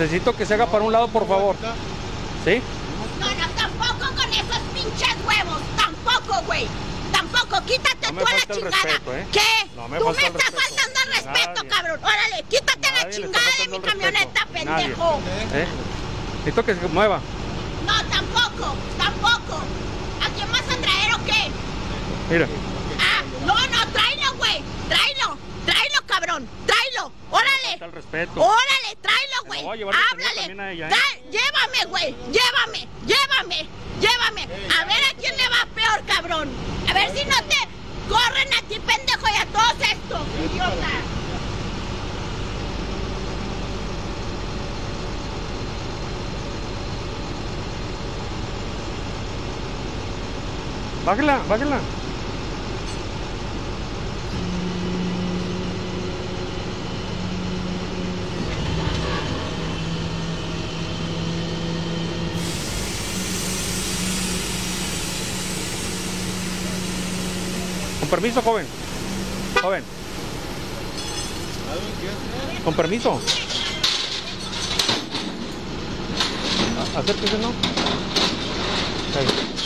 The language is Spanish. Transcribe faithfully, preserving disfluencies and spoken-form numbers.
Necesito que se haga para un lado, por favor. ¿Sí? No, no, tampoco con esos pinches huevos. Tampoco, güey. Tampoco. Quítate no tú a la chingada. Respeto, ¿eh? ¿Qué? No me tú me estás respeto. faltando el respeto, Nadie. cabrón. Órale, quítate Nadie la chingada de mi camioneta, respeto. pendejo. ¿Eh? Necesito que se mueva. No, tampoco. Tampoco. ¿A quién vas a traer o qué? Mira. Ah, no, no, tráelo, güey. Tráelo. Tráelo, cabrón. Tráelo. Órale. Al respeto. Órale, tráelo, güey. Háblale. Ella, ¿eh? Llévame, güey. Llévame. Llévame. Llévame. A ver a quién le va peor, cabrón. A ver si no te corren a ti, pendejo, y a todos estos, idiota. Bájala, bájala. Con permiso, joven. Joven. Con permiso. Acérquese, ¿no? Ahí.